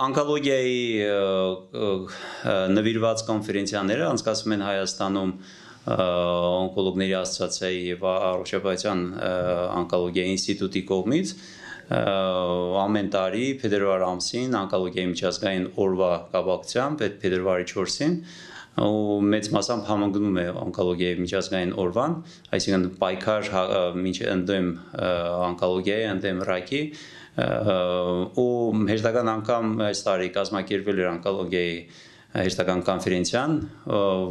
Անկոլոգիայի նվիրված կոնֆերենցիաները անցկացվում են Հայաստանում Օնկոլոգների ասոցիացիայի և Առողջապահության Ոնկոլոգիայի ինստիտուտի կողմից ամեն տարի փետրվար ամսին Ոնկոլոգիայի միջազգային օրվա կապակցությամբ փետրվարի 4-ին մեծ մասամբ համընկնում է Ոնկոլոգիայի միջազգային օրվան, այսինքն պայքար ընդդեմ Ոնկոլոգիայի, ընդդեմ ռակի ու հերթական անգամ այս տարի կազմակերպվել էր Ոնկոլոգիայի հերթական կոնֆերենցիան,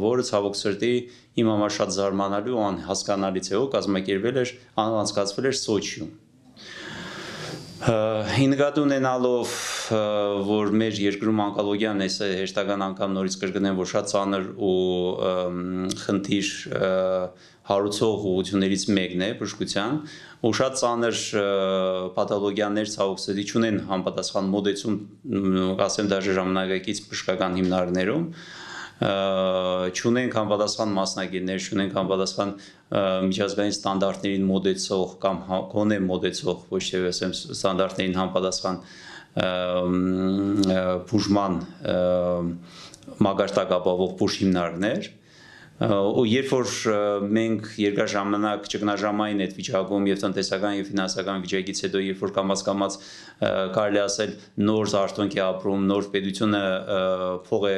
որը ցավոք սրտի իմ համար շատ զարմանալի ու անհասկանալից է, որ կազմակերպվել էր, անցկացվել էր Սոչիում։ Հինգատ ունենալով, որ մեր երկրում ոնկոլոգիան այս հերթական անգամ նորից կրկնեմ, որ շատ ծանր ու խնդիր հարուցող ուղղություններից մեկն է բժշկության, ու շատ ծանր պաթոլոգիաներ ցավոք սրտի չունեն համապատասխան մոտեցում, ասեմ դաժե ժամանակակից բժշկական հիմնարկներում, չունենք համապատասխան մասնագետներ, չունենք համապատասխան միջազգային ստանդարտներին մոտեցող կամ գոնե մոտեցող, ոչ թե ասեմ ստանդարտներին համապատասխան բուժման մագարտակ ապահովող բուժհիմնարկներ, ու երբ որ մենք երկար ժամանակ ճգնաժամային այդ վիճակում և տնտեսական և ֆինանսական վիճակից հետո երբ որ կամաց-կամաց կարելի ասել նոր զարթոնք է ապրում, նոր պետությունը փող է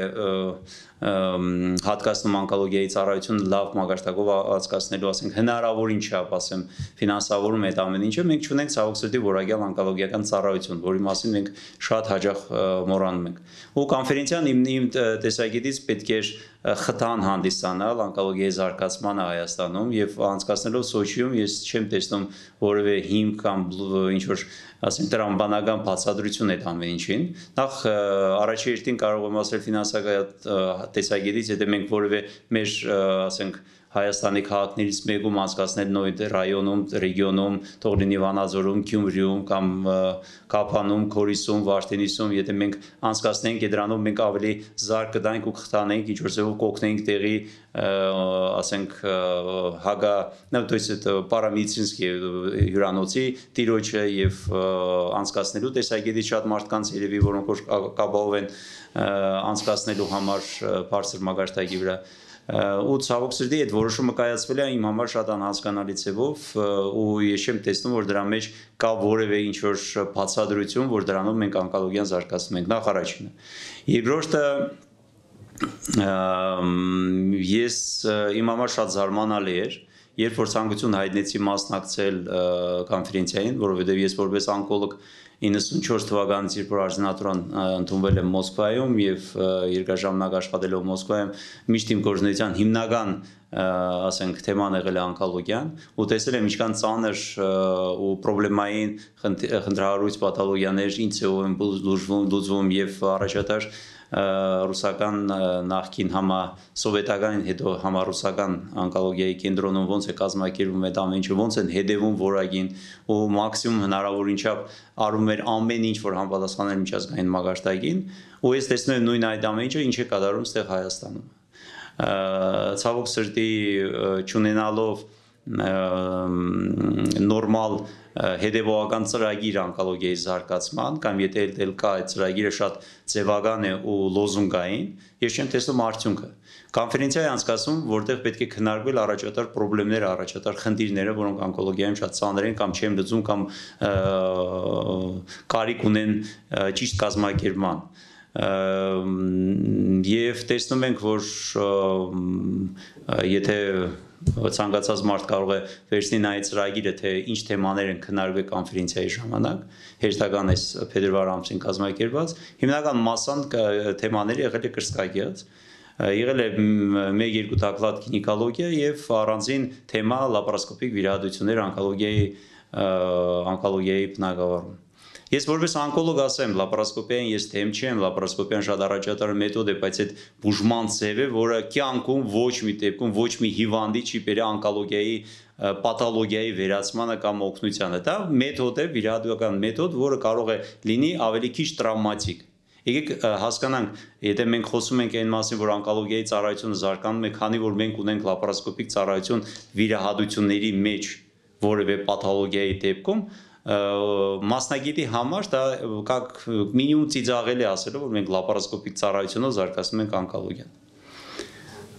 հատկացնում ոնկոլոգիայի ծառայությունը լավ մագարտակով անցկացնելու, ասենք հնարավորին չափ, ասեմ, ֆինանսավորում այդ ամեն ինչը, մենք չունենք ցավոք սրտի որակյալ ոնկոլոգիական ծառայություն, որի մասին մենք շատ հաճախ մոռանում ենք։ Ու կոնֆերենցիան իմ տեսակետից պետք է խթան հանդիսանալ ոնկոլոգիայի զարգացմանը Հայաստանում և անցկացնելով Սոչիում ես չեմ տեսնում որևէ հիմք կամ ինչ-որ ասենք տրամաբանական բացատրություն այդ ամեն ինչին։ Նախ առաջերտին կարող եմ ասել ֆինանսական տեսակետից, եթե մենք որևէ մեր ասենք Հայաստանի քաղաքներից մեկում անցկացնել նույն ռայոնում, ռեգիոնում, թող լինի Վանաձորում, Գյումրիում կամ Կապանում, Քորիսում, Վարդենիսում, եթե մենք անցկացնենք, դրանով մենք ավելի զարգ կտանք ու կխթանենք, ինչ-որ ձևով կօգնենք տեղի, ասենք, Հագա, то есть это Պարամիցինսկի հյուրանոցի տիրոջը եւ անցկացնելու տեսակետից շատ մարդկանց երևի, որոնք որ կապահով են անցկացնելու համար բարձր մագարտակի վրա։ Ու ցավոք սրտի այդ որոշումը կայացվել է իմ համար շատ անհասկանալի ձևով ու ես չեմ տեսնում, որ դրա մեջ կա որևէ ինչ-որ բացատրություն, որ դրանով մենք ոնկոլոգիան զարգացնում ենք, նախ առաջինը։ Երկրորդը ես իմ համար շատ զարմանալի էր, երբ որ ցանկություն հայտնեցի մասնակցել կոնֆերենցիային, որովհետև ես որպես ոնկոլոգ 1994 թվականից երբ որ արժանատան ընդունվել եմ Մոսկվայում և երկար ժամանակ աշխատելով Մոսկվայում միշտ իմ գործունեության հիմնական ասենք թեման եղել է ոնկոլոգիան ու տեսել եմ ինչքան ծանր ու պրոբլեմային խնդրահարույց պաթոլոգիաներ ինչ ձևով են լուծվում և առաջատար ռուսական նախկին համասովետական հետո համառուսական ոնկոլոգիայի կենտրոնում ոնց է կազմակերպվում այդ ամեն ինչը, ոնց են հետևում որակին ու մաքսիմում հնարավորին չափ արվում էր ամեն ինչ, որ համապատասխան էր միջազգային մագարտակին, ու ես տեսնում եմ նույն այդ ամեն ինչը ինչ է կատարվում ստեղ Հայաստանում։ Ցավոք սրտի չունենալով նորմալ հետևողական ծրագիր ոնկոլոգիայի զարգացման կամ եթե էլ կա այդ ծրագիրը շատ ձևական է ու լոզունգային, ես չեմ տեսնում արդյունքը։ Կոնֆերենցիա է անցկացվում, որտեղ պետք է քննարկվել առաջատար պրոբլեմները, առաջատար խնդիրները, որոնք ոնկոլոգիայում շատ ծանր են կամ չեն լուծվում կամ կարիք ունեն ճիշտ կազմակերպման։ Եվ տեսնում ենք, որ եթե ցանկացած մարդ կարող է վերցնել այդ ծրագիրը, թե ինչ թեմաներ են քննարկվել կոնֆերենցիայի ժամանակ, հերթական այս փետրվար ամսին կազմակերպված, հիմնական մասամբ թեմաները եղել է կրծքագիծ, եղել է 1-2 տակլատ գինեկոլոգիա և առանձին թեմա լապարասկոպիկ վիրահատություններ ոնկոլոգիայի բնագավառում։ Ես որպես ոնկոլոգ ասեմ, լապարասկոպիային ես թեմ չեմ, լապարասկոպիան շատ առաջատար մեթոդ է, բայց այդ բուժման ձևը, որը կյանքում ոչ մի դեպքում ոչ մի հիվանդի չի բերի ոնկոլոգիայի պաթոլոգիայի վերացմանը կամ օգնությանը։ Դա մեթոդ է, վիրահատական մեթոդ, որը կարող է լինի ավելի քիչ տրավմատիկ։ Եկեք հասկանանք, եթե մենք խոսում ենք այն մասին, որ ոնկոլոգիայի ծառայությունը զարգանում է, քանի որ մենք ունենք լապարասկոպիկ ծառայություն վիրահատությունների մեջ որևէ պաթոլոգիայի դեպքում, Մասնագետի համար դա կակ մինիմում ծիծաղելի ասելով, որ մենք լապարասկոպիկ ծառայությունով զարգացնում ենք ոնկոլոգիան։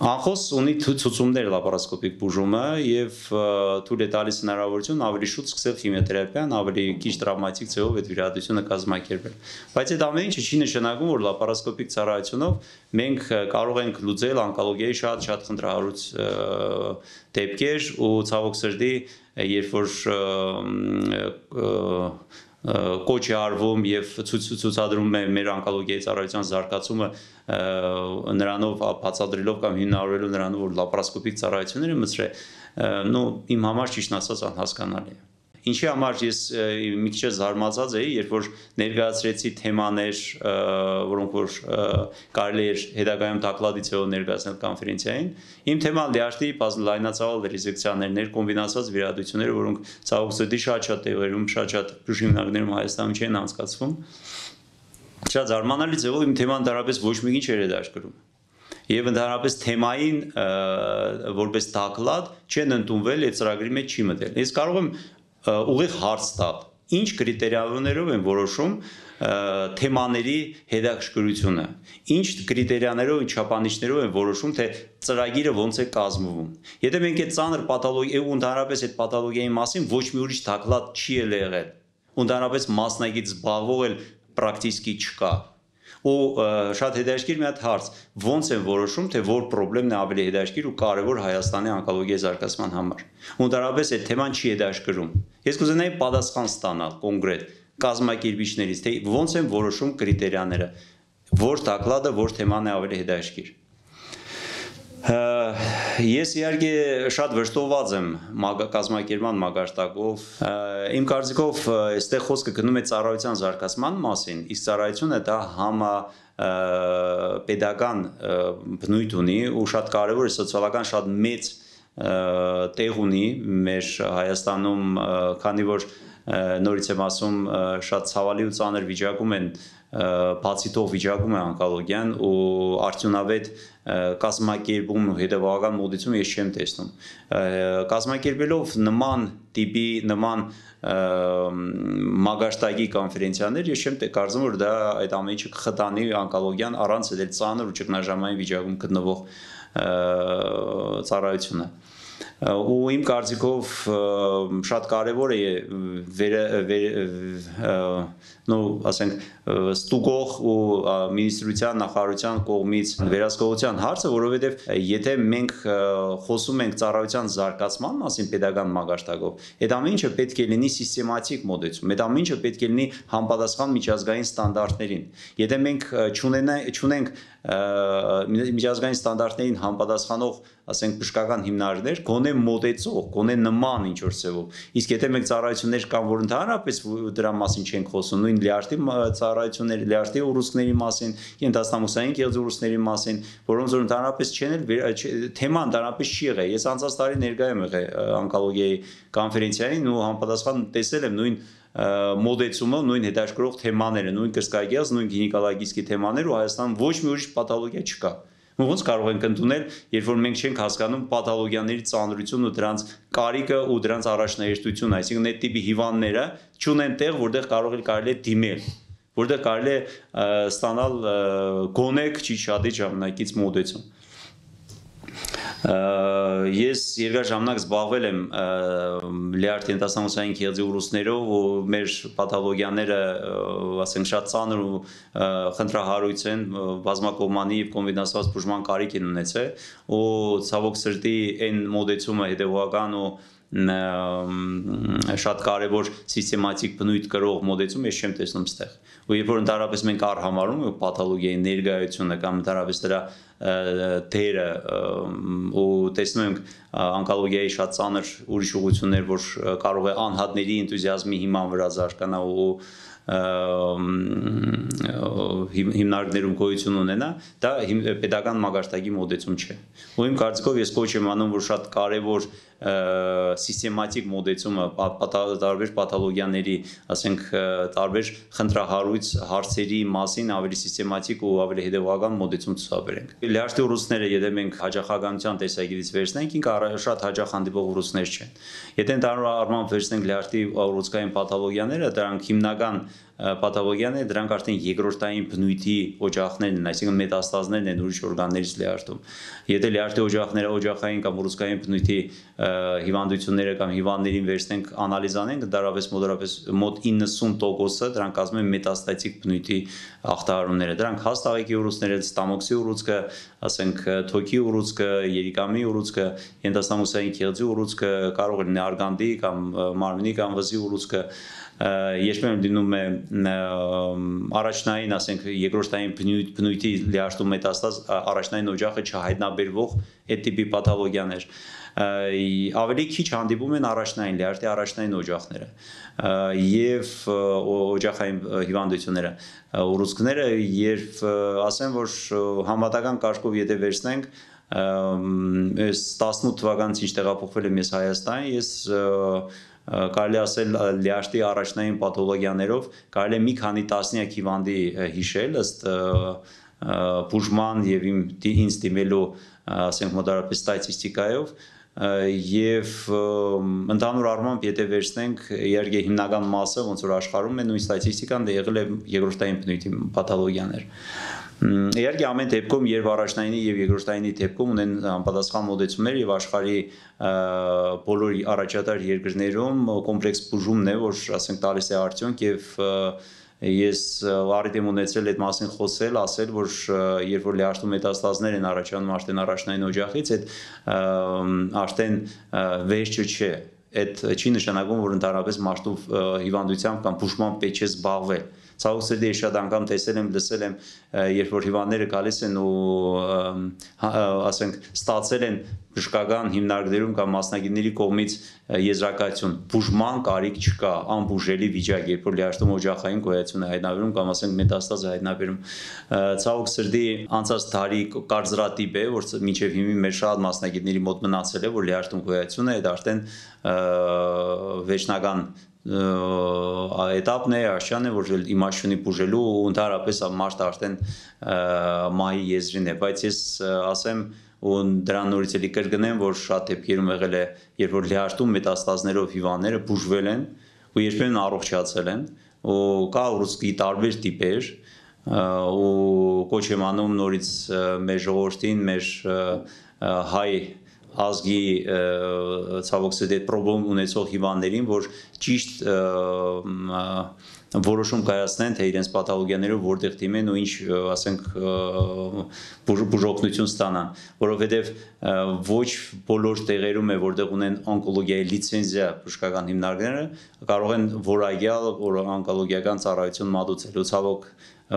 Անխոս ունի ցուցումներ լապարասկոպիկ բուժումը եւ թույլ է տալիս հնարավորություն ավելի շուտ սկսել քիմիոթերապիան, ավելի քիչ տրավմատիկ ծեով այդ վիրահատությունը կազմակերպել։ Բայց այդ ամեն ինչը չի նշանակում, որ լապարասկոպիկ ծառայությունով մենք կարող ենք լուծել ոնկոլոգիայի շատ խնդրահարույց դեպքեր ու ցավոք սրտի երբ որ կոչի արվում եւ ցուցադրում է մեր ոնկոլոգիայի ծառայության զարգացումը նրանով բացատրելով կամ հիմնավորելով նրանով որ լապարասկոպիկ ծառայությունները մտցրել իմ համար ճիշտ ասած անհասկանալի է։ Ինչի համար ես մի քիչ զարմացած էի, երբ որ ներկայացրեցի թեմաներ, որոնք որ կարելի էր հետագայում տակլադիցիոն ներկայացնել կոնֆերենցիային, իմ թեման դիաշտի լայնացավալ ռեզեկցիաներն, կոմբինացված վիրահատությունները, որոնք ցավոք սրտի շատ-շատ տեղերում, շատ-շատ բժշկական հիմնարկներում Հայաստանում չեն անցկացվում։ Շատ զարմանալի ձևով իմ թեման դարապես ոչ մի ինչ չէր դաշտ գրում։ Եվ ընդհանրապես թեմային որպես տակլադ չեն ընդունվել եւ ծրագրի մեջ չի մտել։ Ես կարող եմ ուղիղ հարց տալ, ինչ կրիտերիաներով են որոշում թեմաների հետաքրքրությունը, ինչ կրիտերիաներով, ինչ չափանիշներով են որոշում, թե ծրագիրը ոնց է կազմվում։ Եթե մենք այդ ծանր պաթոլոգիայի ու ընդհանրապես այդ պաթոլոգիայի մասին ոչ մի ուրիշ տակլադ չի եղել, ընդհանրապես մասնագետ զբաղվող էլ պրակտիկի չկա։ Ու շատ հետաքրքիր մի հատ հարց, ոնց են որոշում, թե որ խնդիրն է ավելի հետաքրքիր ու կարևոր Հայաստանի ոնկոլոգիայի զարգացման համար։ Ընդհանրապես այդ թեման չի հետաքրքրում։ Ես կուզենայի պատասխան ստանալ կոնկրետ կազմակերպիչներից, թե ոնց են որոշում կրիտերիաները, որ տակլադը, որ թեման է ավելի հետաքրքիր։ Ես իհարկե շատ վշտոված եմ կազմակերպման մակարդակով։ Իմ կարծիքով այստեղ խոսքը գնում է ծառայության զարգացման մասին, իսկ ծառայությունը դա համապեդական բնույթ ունի ու շատ կարևոր է, սոցիալական շատ մեծ տեղ ունի մեր Հայաստանում, քանի որ նորից եմ ասում, շատ ցավալի ու ծանր վիճակում են, բացիտով վիճակում է ոնկոլոգիան ու արդյունավետ կազմակերպում ու հետևողական մոտեցում ես չեմ տեսնում։ Կազմակերպելով նման տիպի, նման մագաշտակի կոնֆերենցիաներ, ես չեմ կարծում, որ դա այդ ամեն ինչը կխտանի ոնկոլոգիան առանց այդ ծանր ու ճգնաժամային վիճակում գտնվող ծառայությունը։ Ու իմ կարծիքով շատ կարևոր է ստուգող ու Մինիստրության, նախարարության կողմից վերահսկողության հարցը, որովհետև եթե մենք խոսում ենք ծառայության զարգացման մասին պետական մակարդակով, այդ ամեն ինչը պետք է լինի սիստեմատիկ մոտեցում, այդ ամեն ինչը պետք է լինի համապատասխան միջազգային ստանդարտներին։ Եթե մենք չունենք միջազգային ստանդարտներին համապատասխանող բժշկական հիմնարկներ, գոնե մոտեցող, գոնե նման ինչ-որ ձևով։ Իսկ եթե մենք ծառայություններ կան, որ ընդհանրապես դրա մասին չենք խոսում, նույն լյարդի ծառայությունների, լյարդի ուռուցքների մասին, ենթաստամուսային կեղծուրուցքների մասին, որոնց որ ընդհանրապես չեն էլ թեման ընդհանրապես չի եղել։ Ես անցած տարի ներկայ եմ եղել ոնկոլոգիայի կոնֆերենցիային ու համապատասխան տեսել եմ նույն մոդեցումը, նույն հետաքրքրող թեմաները, նույն կրծքագեղձ, նույն գինեկոլոգիայի թեմաները ու Հայաստանում ոչ մի ուրիշ պաթոլոգիա չկա։ Ոնց կարող ենք ընդունել, երբ որ մենք չենք հասկանում պաթոլոգիաների ծանրությունն ու դրանց կարիքը ու դրանց առաջնահերթությունը, այսինքն այդ տիպի հիվանդները չունեն տեղ, որտեղ կարելի է դիմել, որտեղ կարելի է ստանալ գոնե քիչ շատի ժամանակից մոդեցում։ Ես երկար ժամանակ զբաղվել եմ լյարդի ենթաստամուսային կեղծի ուռուցքներով ու մեր պաթոլոգիաները շատ ծանր ու խնդրահարույց են, բազմակողմանի եւ կոմբինացված բուժման կարիք են ունեցել ու ցավոք սրտի այն մոտեցումը հետեւողական ու շատ կարևոր սիստեմատիկ բնույթ կրող մոտեցում ես չեմ տեսնում ստեղ։ Ու երբ որ ընդհանրապես մենք արհամարում ենք պաթոլոգիայի ներկայությունը կամ ընդհանրապես դրա դերը ու տեսնում ենք ոնկոլոգիայի շատ ծանր ուրիշ ուղղություններ, որ կարող է անհատների ինտուզիազմի հիման վրա զարգանալ ու հիմնարկներում գոյություն ունենա, դա pedagogan մագարտակի մոդեցում չէ։ Ու իմ կարծիքով ես կոչ եմ անում, որ շատ կարևոր սիստեմատիկ մոդեցումը տարբեր պաթոլոգիաների, ասենք տարբեր խնդրահարույց հարցերի մասին ավելի սիստեմատիկ ու ավելի հետևողական մոդեցում ցուցաբերենք։ Լիարժի ռուսները, եթե մենք հաջողականության տեսակետից վերցնենք, ինքը շատ հաջող հանդիպող ռուսներ չեն։ Եթե ընդհանուր առմամբ վերցնենք լիարժի ռուսկային պաթոլոգիաները, դրանք հիմնական պաթոլոգիաները, դրանք արդեն երկրորդային բնույթի օջախներն են, այսինքն մետաստազներն են ուրիշ օրգաններից լիարժում։ Եթե լիարժի օջախները օջախային կամ ռուսկային բնույթի հիվանդությունները կամ հիվանդներին վերցնենք, անալիզանենք, դարավես մոտավորապես մոտ 90%-ը դրանք կազմում են մետաստատիկ բնույթի ախտահարումները։ Դրանք հաստ աղիքի ուռուցները, ստամոքսի ուռուցը, ասենք թոքի ուռուցը, երիկամի ուռուցը, ենթաստամոքսային քեղձի ուռուցը, կարող է լինել արգանդի կամ մարմնի կամ վզի ուռուցը։ Երբեմն լինում է առաջնային, ասենք երկրորդային բնույթի լիարժու մետաստազ առաջնային օջախը չհայտնաբերվող այդ տիպի պաթոլոգիաներ։ Ավելի քիչ հանդիպում են առաջնային լիարժի առաջնային օջախները եւ օջախային հիվանդությունները, ուռուցքները, երբ ասեմ, որ համատական կարգով եթե վերցնենք, այս 18 թվականից ինչ տեղափոխվել եմ ես Հայաստան, ես կարելի ասել լիարժի առաջնային պաթոլոգիաներով կարելի մի քանի տասնյակ հիվանդի հիշել ըստ բուժման եւ ինձ դիմելու, ասենք մոտավորապես ստատիստիկայով, եւ ընդհանուր առմամբ եթե վերցնենք, իհարկե հիմնական մասը ոնց որ աշխարհում է նույն ստատիստիկան, դա եղել է երկրորդային բնույթի պաթոլոգիաներ։ Իհարկե ամեն դեպքում երբ առաջնայինի եւ երկրորդայինի դեպքում ունեն համապատասխան մոդեցումներ եւ աշխարհի բոլոր առաջատար երկրներում կոմպլեքս բուժումն է, որ ասենք տալիս է արդյունք, եւ ես առիթ եմ ունեցել այդ մասին խոսել, ասել, որ երբ որ լիարժու մետաստազներ են առաջանում արդեն առաջնային օջախից, այդ արդեն վերջը չէ, այդ չի նշանակում, որ ընդհանրապես մարդու հիվանդությամբ կամ բուժմամբ պետք է զբաղվել։ Ցավոք սրտի շատ անգամ տեսել եմ, լսել եմ, երբ որ հիվանդները գալիս են ու ասենք ստացել են բժշկական հիմնարկներում կամ մասնագետների կողմից եզրակացություն, բուժման կարիք չկա, անբուժելի վիճակ, երբ որ լիարժում օջախային գոյացուն է հայտնաբերում կամ ասենք մետաստազ է հայտնաբերում։ Ցավոք սրտի անցած տարի կարծրատիպ է, որ մինչև հիմա մեր շատ մասնագետների մոտ մնացել է, որ լիարժում գոյացուն է, դա արդեն վերջնական Etapն է, աշան է, որ իմաստունի բուժելու ու ընդհանրապես մարդը արդեն մահի եզրին է, բայց ես ասեմ ու դրան նորից էլի կրկնեմ, որ շատ դեպքերում եղել է, երբ որ լիարժում մետաստազներով հիվանդները բուժվել են ու երբեմն առողջացել են, ու կա ռուսկի տարբեր տիպեր, ու կոչ եմ անում նորից մեր ժողովրդին, մեր հայ ազգի ցավոք սրտի պրոբլեմ ունեցող հիվանդներին, որ ճիշտ որոշում կայացնեն, թե իրենց պաթոլոգիաներով որտեղ դիմեն ու ինչ, ասենք, բուժօգնություն ստանան, որովհետև ոչ բոլոր տեղերում է, որտեղ ունեն օնկոլոգիայի լիցենզիա բժշկական հիմնարկները, կարող են որակյալ օնկոլոգիական ծառայություն մատուցել։ Ցավոք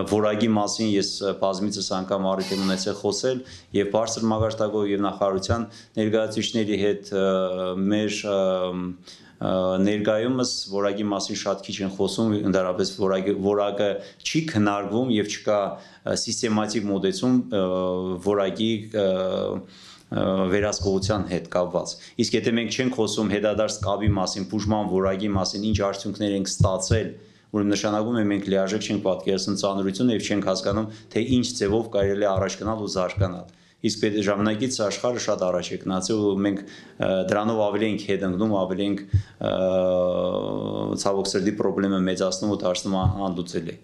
որակի մասին ես բազմիցս անգամ առիթ եմ ունեցել խոսել եւ բարձր մագարտակով եւ նախարարության ներկայացուցիչների հետ, մեր ներկայումս որակի մասին շատ քիչ են խոսում, ընդհանրապես որակը չի քննարկվում եւ չկա սիստեմատիկ մոդեցում որակի վերահսկողության հետ կապված։ Իսկ եթե մենք չենք խոսում հետադարձ կապի մասին, բուժման որակի մասին, ինչ արդյունքներ ենք ստացել, որը նշանակում է մենք լիարժեք չենք պատկերացնում ծանրությունը եւ չենք հասկանում, թե ինչ ձևով կարելի է առաջ գնալ ու զարգանալ։ Իսկ այդ ժամանակից աշխարհը շատ առաջ է գնացել ու մենք դրանով ավելի ենք հետընկնում, ավելի ենք ցավոք սրտի խնդիրը մեծացնում ու դարձնում անլուծելի։